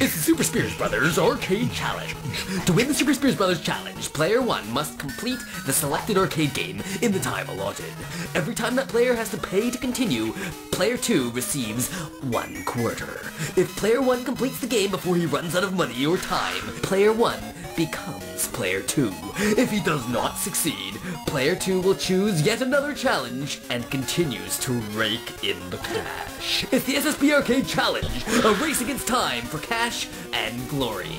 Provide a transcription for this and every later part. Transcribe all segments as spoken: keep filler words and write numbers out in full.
It's the Super Spears Brothers Arcade Challenge. To win the Super Spears Brothers Challenge, player one must complete the selected arcade game in the time allotted. Every time that player has to pay to continue, player two receives one quarter. If player one completes the game before he runs out of money or time, player one becomes player two. If he does not succeed, player two will choose yet another challenge and continues to rake in the cash. It's the S S B Arcade Challenge, a race against time for cash and glory.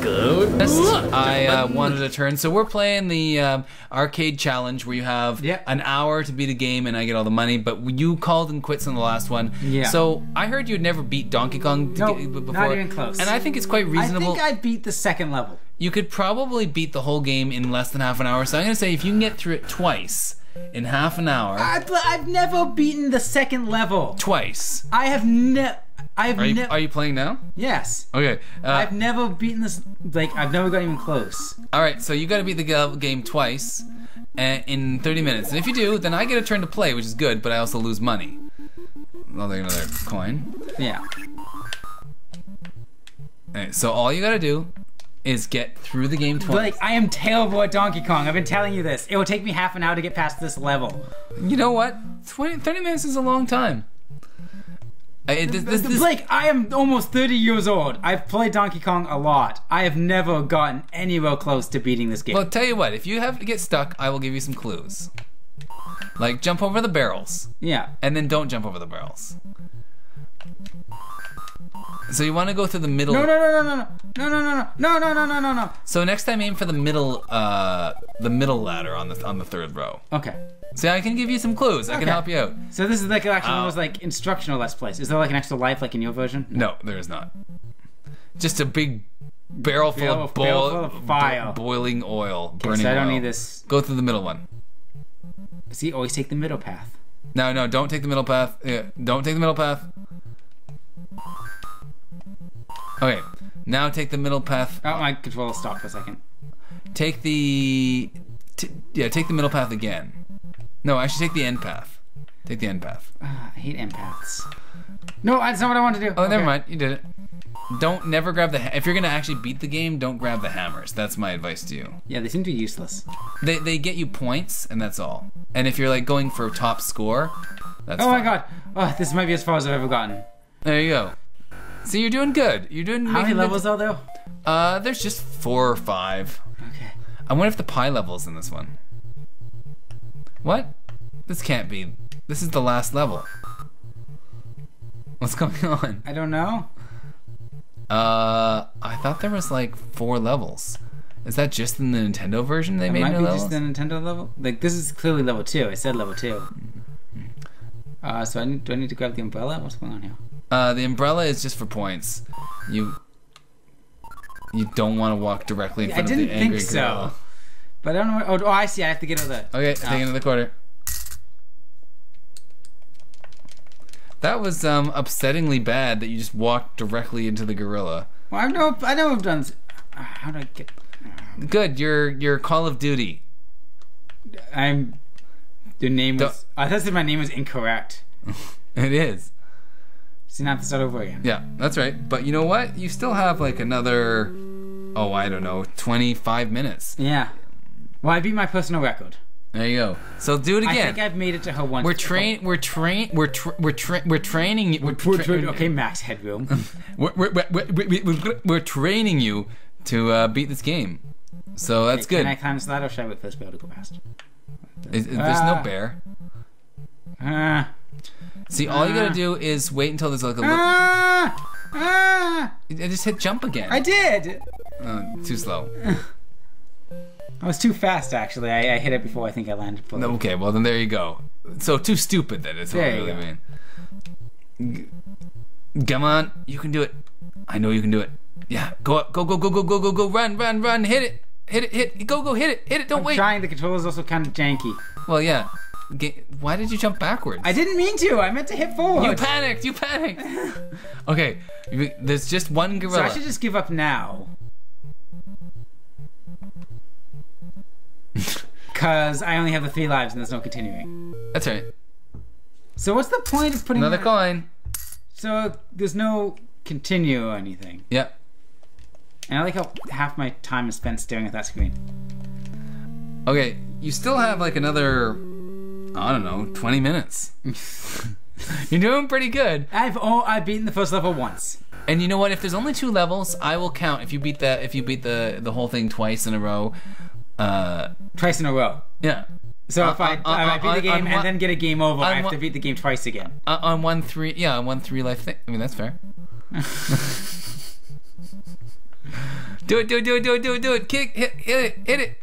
Good luck. I uh, wanted a turn, so we're playing the um, arcade challenge where you have yeah. an hour to beat a game, and I get all the money. But you called and quits on the last one. Yeah. So I heard you'd never beat Donkey Kong nope, get, before, not even close. And I think it's quite reasonable. I think I beat the second level. You could probably beat the whole game in less than half an hour. So I'm gonna say if you can get through it twice in half an hour. I've, I've never beaten the second level. Twice. I have never. I've are, you, are you playing now? Yes. Okay. Uh, I've never beaten this. Like I've never gotten even close. All right. So you got to beat the game twice, uh, in thirty minutes. And if you do, then I get a turn to play, which is good. But I also lose money. I'll take another coin. Yeah. All right. So all you got to do is get through the game twice. Like I am terrible at Donkey Kong. I've been telling you this. It will take me half an hour to get past this level. You know what? twenty, thirty minutes is a long time. I, this, this, this, Blake, I am almost thirty years old. I've played Donkey Kong a lot. I have never gotten anywhere close to beating this game. Well, tell you what, if you have to get stuck, I will give you some clues. Like, jump over the barrels. Yeah. And then don't jump over the barrels. So you want to go through the middle. No, no, no, no, no, no, no, no, no, no, no, no, no, no. So next time, aim for the middle, uh, the middle ladder on the on the third row. Okay. So I can give you some clues. I okay. can help you out. So this is like actually uh, almost like instructional let's plays. Is there like an extra life like in your version? No, there is not. Just a big barrel full barrel, of, bo barrel full of fire. Bo boiling oil, okay, burning. So I don't oil. need this. Go through the middle one. See, always take the middle path. No, no, don't take the middle path. Yeah, don't take the middle path. Okay, now take the middle path. Oh, my controller stopped for a second. Take the, t yeah, take the middle path again. No, I should take the end path. Take the end path. Uh, I hate end paths. No, that's not what I wanted to do. Oh, okay. Never mind, you did it. Don't never grab the, ha if you're gonna actually beat the game, don't grab the hammers. That's my advice to you. Yeah, they seem to be useless. They, they get you points, and that's all. And if you're like going for top score, that's Oh fine. my God, oh, this might be as far as I've ever gotten. There you go. So you're doing good. You're doing. How many levels are there? Uh, there's just four or five. Okay. I wonder if the pie level's in this one. What? This can't be. This is the last level. What's going on? I don't know. Uh, I thought there was like four levels. Is that just in the Nintendo version they made no levels? It might be just the Nintendo level. Like this is clearly level two. I said level two. Uh, so I need, do I need to grab the umbrella? What's going on here? Uh, the umbrella is just for points. You you don't want to walk directly in front yeah, of the angry so. girl. I didn't think so. But I don't know what, oh, oh, I see. I have to get over that. Okay, oh. take another quarter. That was um, upsettingly bad that you just walked directly into the gorilla. Well, I know I know I've done this. How do I get... Um, Good, you're, you're Call of Duty. I'm... Your name was... I thought that my name was incorrect. It is. So now I have to start over again. Yeah, that's right. But you know what? You still have like another, oh, I don't know, twenty-five minutes. Yeah. Well, I beat my personal record. There you go. So do it again. I think I've made it to her once. We're train. We're train. We're tra we're tra we're training. You, we're tra tra okay, Max Headroom. we're, we're, we're, we're, we're, we're training you to uh, beat this game. So that's okay, good. Can I climb this ladder or should I wait for this bear to go past? Is, is, ah. There's no bear. Ah. See, all uh, you gotta do is wait until there's like a little. Uh, uh, I just hit jump again. I did! Uh, too slow. I was too fast, actually. I, I hit it before I think I landed. Fully. Okay, well, then there you go. So, too stupid, then, is what I really mean. Come on, you can do it. I know you can do it. Yeah, go up, go, go, go, go, go, go, go, run, run, run, hit it, hit it, hit it, go, go, hit it, hit it, don't I'm wait. I'm trying, the controller's also kind of janky. Well, yeah. Why did you jump backwards? I didn't mean to. I meant to hit forward. You panicked. You panicked. Okay. There's just one gorilla. So I should just give up now. Because I only have the three lives and there's no continuing. That's right. So what's the point of putting... Another coin. So there's no... continue or anything. Yep. And I like how half my time is spent staring at that screen. Okay, you still have like another, I don't know, twenty minutes. You're doing pretty good. I've oh, I've beaten the first level once. And you know what? If there's only two levels, I will count. If you beat that, if you beat the the whole thing twice in a row, uh, twice in a row. Yeah. So uh, if I, uh, I, uh, I beat uh, the game and one, then get a game over, I have one, to beat the game twice again. Uh, on one three, yeah, on one three life thing. I mean, that's fair. Do it! Do it! Do it! Do it! Do it! Do it! Kick! Hit! Hit it! Hit it!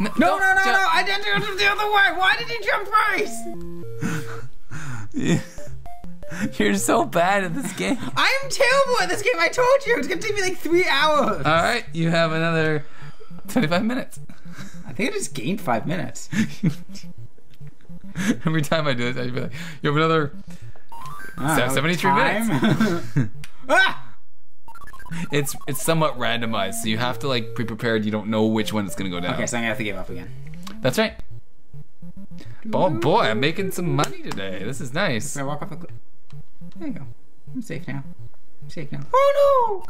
No! No! No! No! no. I didn't do it the other way. Why did you jump twice? Yeah. You're so bad at this game. I am terrible at this game. I told you. It's going to take me like three hours. All right. You have another twenty-five minutes. I think I just gained five minutes. Every time I do this, I'd be like, you have another uh, seventy-three minutes. Ah! It's it's somewhat randomized, so you have to like pre-prepared. You don't know which one it's going to go down. Okay, so I'm going to have to give up again. That's right. Oh boy, I'm making some money today. This is nice. Can I walk off the cliff? There you go. I'm safe now. I'm safe now. Oh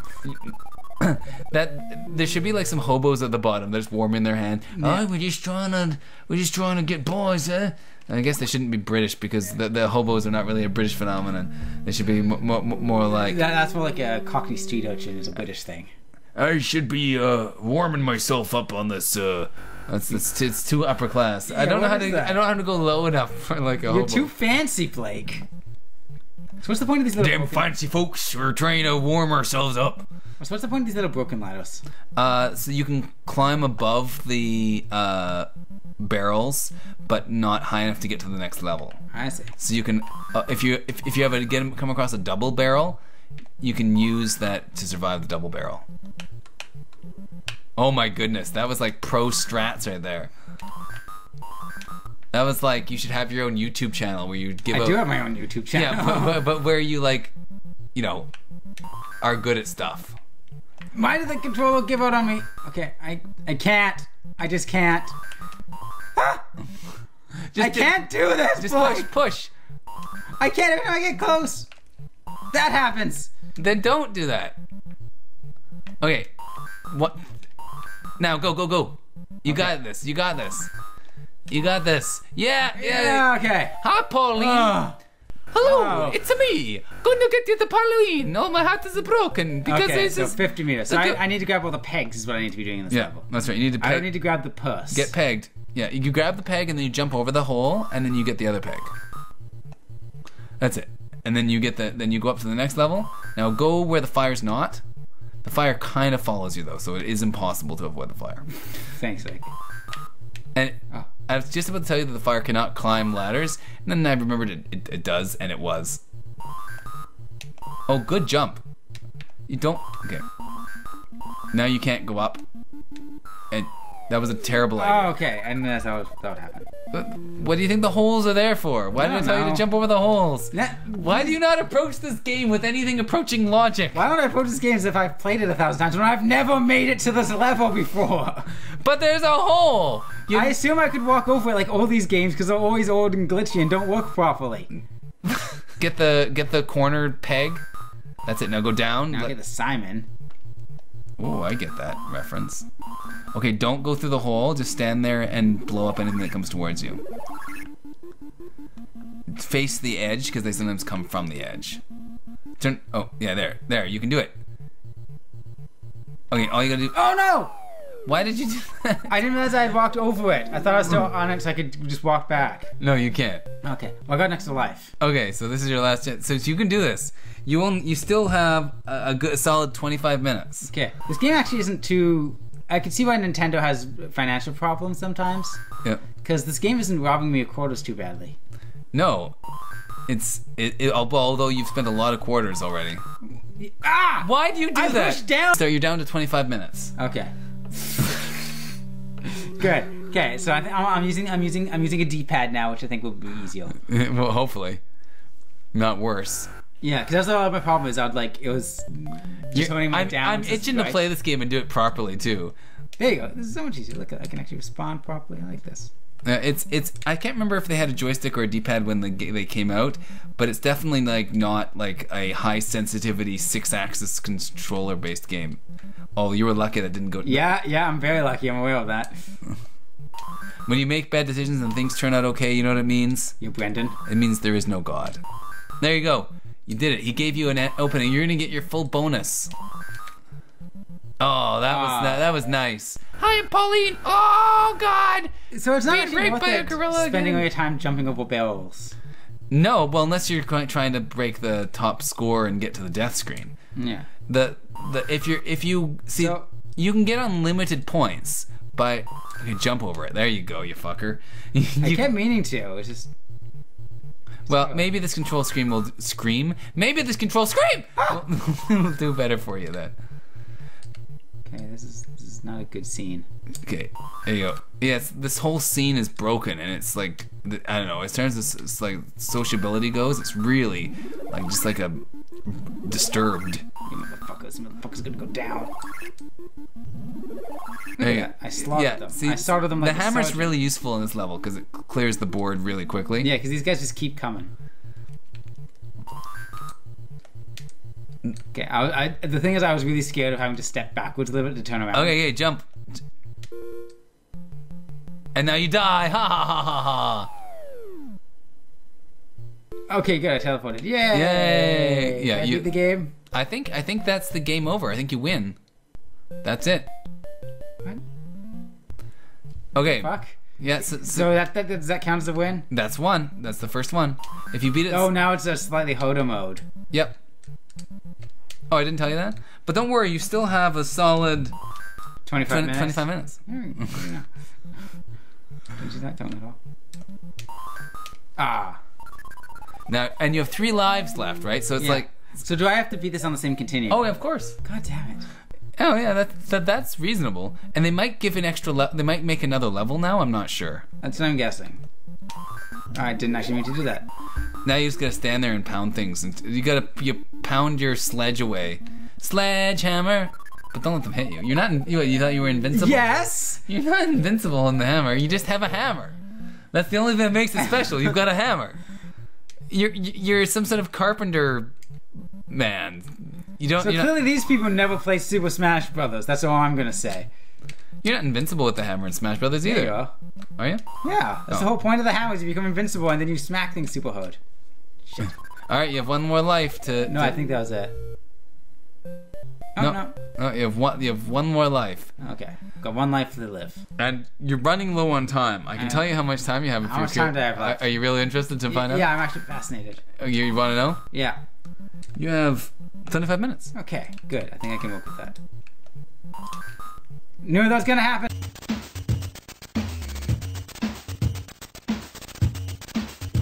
no! That there should be like some hobos at the bottom. They're just warming their hand. Yeah. Oh, we're just trying to, we're just trying to get boys, eh? And I guess they shouldn't be British because the, the hobos are not really a British phenomenon. They should be more, more, more like. That, that's more like a Cockney street urchin is a British thing. I should be uh, warming myself up on this. Uh, It's, it's, it's too upper class. Yeah, I don't know how to. That? I don't know how to go low enough for like a. You're hobo. Too fancy, Blake. So what's the point of these little? Damn fancy folks! We're trying to warm ourselves up. So what's the point of these little broken ladders? Uh, so you can climb above the uh, barrels, but not high enough to get to the next level. I see. So you can, uh, if you if, if you have a, again come across a double barrel, you can use that to survive the double barrel. Oh my goodness, that was like pro strats right there. That was like, you should have your own YouTube channel where you give I a, do have my own YouTube channel. Yeah, but, but, but where you like, you know, are good at stuff. Why did the controller give out on me? Okay, I I can't. I just can't. Ah! Just I do, can't do this, Just boy. push, push. I can't even I get close. That happens. Then don't do that. Okay, what? Now go go go! You okay. got this! You got this! You got this! Yeah! Yeah! yeah okay. Hi, Pauline. Oh. Hello, oh. it's me. Going to get you the Pauline. All my heart is broken because okay, this so is fifty meters. So, so I, I need to grab all the pegs. Is what I need to be doing in this yeah, level. That's right. You need to. Peg. I don't need to grab the purse. Get pegged. Yeah, you grab the peg and then you jump over the hole and then you get the other peg. That's it. And then you get the. Then you go up to the next level. Now go where the fire's not. The fire kind of follows you though, so it is impossible to avoid the fire. Thanks, Nick. And oh. I was just about to tell you that the fire cannot climb ladders, and then I remembered it, it, it does, and it was. Oh, good jump. You don't, okay. Now you can't go up. And that was a terrible idea. Oh, okay, and that's how that would happen. But what do you think the holes are there for? Why did I tell know. you to jump over the holes? That, Why do you not approach this game with anything approaching logic? Why don't I approach this game as if I've played it a thousand times when I've never made it to this level before? But there's a hole! You... I assume I could walk over it like all these games because they're always old and glitchy and don't work properly. Get the get the cornered peg. That's it, now go down. Now Let... get the Simon. Oh, I get that reference. Okay, don't go through the hole. Just stand there and blow up anything that comes towards you. Face the edge, because they sometimes come from the edge. Turn, oh, yeah, there, there, you can do it. Okay, all you gotta do- Oh no! Why did you do that? I didn't realize I had walked over it. I thought I was still on it so I could just walk back. No, you can't. Okay, well I got next to life. Okay, so this is your last chance. So you can do this. You only, you still have a, a good, a solid twenty-five minutes. Okay, this game actually isn't too... I can see why Nintendo has financial problems sometimes. Yeah. Because this game isn't robbing me of quarters too badly. No. It's... It, it, although you've spent a lot of quarters already. Ah! Why do you do I that? I pushed down! So you're down to twenty-five minutes. Okay. Good. Okay, so I th I'm using I'm using I'm using a D-pad now, which I think will be easier. Well, hopefully, not worse. Yeah, because that's a lot of my problem is I'd like it was just holding my down. I'm itching to play this game and do it properly too. There you go. This is so much easier. Look, I can actually respond properly. I like this. Uh, it's it's. I can't remember if they had a joystick or a D-pad when they they came out, but it's definitely like not like a high sensitivity six-axis controller based game. Oh, you were lucky that didn't go. Yeah, yeah, I'm very lucky. I'm aware of that. When you make bad decisions and things turn out okay, you know what it means? You, Brendan. It means there is no God. There you go. You did it. He gave you an opening. You're gonna get your full bonus. Oh, that was that, that was nice. Hi, I'm Pauline. Oh God! So it's not being raped by a gorilla. Spending all your time jumping over barrels. No, well, unless you're trying to break the top score and get to the death screen. Yeah. The the if you're if you see so, you can get unlimited points by okay, jump over it. There you go, you fucker. you, I kept meaning to. It's just. Well, maybe this control screen will scream. Maybe this control scream ah! will, will do better for you then. Okay, this is this is not a good scene. Okay, there you go. Yes, this whole scene is broken, and it's like I don't know. As far as like sociability goes, it's really like just like a disturbed. You motherfucker! This motherfucker's gonna go down. There you go. I slaughtered yeah, them. See, I slaughtered them. Like the hammer's sergeant. Really useful in this level because it clears the board really quickly. Yeah, because these guys just keep coming. Okay, I, I, the thing is I was really scared of having to step backwards a little bit to turn around. Okay, okay, jump. And now you die, ha ha ha ha ha. Okay, good, I teleported, yay! Yay! Yeah, I you, beat the game? I think, I think that's the game over, I think you win. That's it. What? Okay. Fuck? Yeah, so, so, so that, that, does that count as a win? That's one, that's the first one. If you beat it... Oh, now it's a slightly harder mode. Yep. Oh, I didn't tell you that? But don't worry, you still have a solid... twenty-five minutes? twenty-five minutes. Yeah. Don't do that, don't at all. Ah. Now, and you have three lives left, right? So it's yeah. like... So do I have to beat this on the same continuum? Oh, of course. God damn it. Oh, yeah, that, that, that's reasonable. And they might give an extra level... They might make another level now? I'm not sure. That's what I'm guessing. I didn't actually mean to do that. Now you just gotta stand there and pound things. And you gotta you pound your sledge away. Sledgehammer! But don't let them hit you. You're not. In, you, you thought you were invincible? Yes! You're not invincible in the hammer. You just have a hammer. That's the only thing that makes it special. You've got a hammer. You're you're some sort of carpenter man. You don't. So you're clearly, not, these people never play Super Smash Brothers. That's all I'm gonna say. You're not invincible with the hammer in Smash Brothers either. There you are. Are you? Yeah. That's oh. the whole point of the hammer is you become invincible and then you smack things super hard. Shit. Alright, you have one more life to... No, to... I think that was it. Oh, no. No, no you, have one, you have one more life. Okay. Got one life to live. And you're running low on time. I can I tell you how much time you have. If how you're much time do I have left? Are you really interested to y find yeah, out? Yeah, I'm actually fascinated. Oh, you, you want to know? Yeah. You have twenty-five minutes. Okay, good. I think I can work with that. Knew that was going to happen.